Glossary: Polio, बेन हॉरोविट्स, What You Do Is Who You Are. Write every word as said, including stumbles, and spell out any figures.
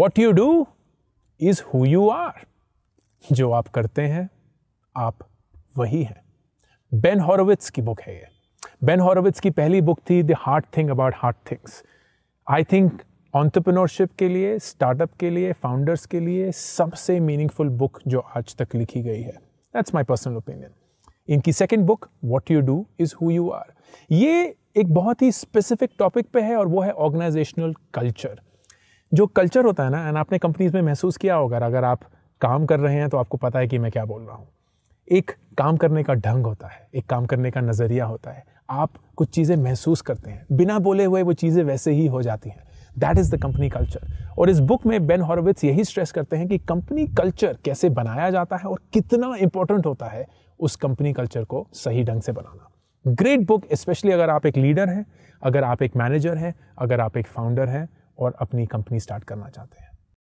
What you do is who you are. जो आप करते हैं आप वही हैं. बेन हॉरोविट्स की बुक है ये. बेन हॉरोविट्स की पहली बुक थी the hard thing about hard things. I think entrepreneurship के लिए, स्टार्टअप के लिए, फाउंडर्स के लिए सबसे मीनिंगफुल बुक जो आज तक लिखी गई है. That's my personal opinion. इनकी second book what you do is who you are, ये एक बहुत ही स्पेसिफिक टॉपिक पे है और वो है ऑर्गेनाइजेशनल कल्चर. जो कल्चर होता है ना, एंड आपने कंपनीज में महसूस किया होगा, अगर आप काम कर रहे हैं तो आपको पता है कि मैं क्या बोल रहा हूँ. एक काम करने का ढंग होता है, एक काम करने का नज़रिया होता है. आप कुछ चीज़ें महसूस करते हैं, बिना बोले हुए वो चीज़ें वैसे ही हो जाती हैं. That is the company culture. और इस बुक में बेन हॉरोविट्स यही स्ट्रेस करते हैं कि कंपनी कल्चर कैसे बनाया जाता है और कितना इंपॉर्टेंट होता है उस कंपनी कल्चर को सही ढंग से बनाना. ग्रेट बुक, स्पेशली अगर आप एक लीडर हैं, अगर आप एक मैनेजर हैं, अगर आप एक फाउंडर हैं और अपनी कंपनी स्टार्ट करना चाहते हैं.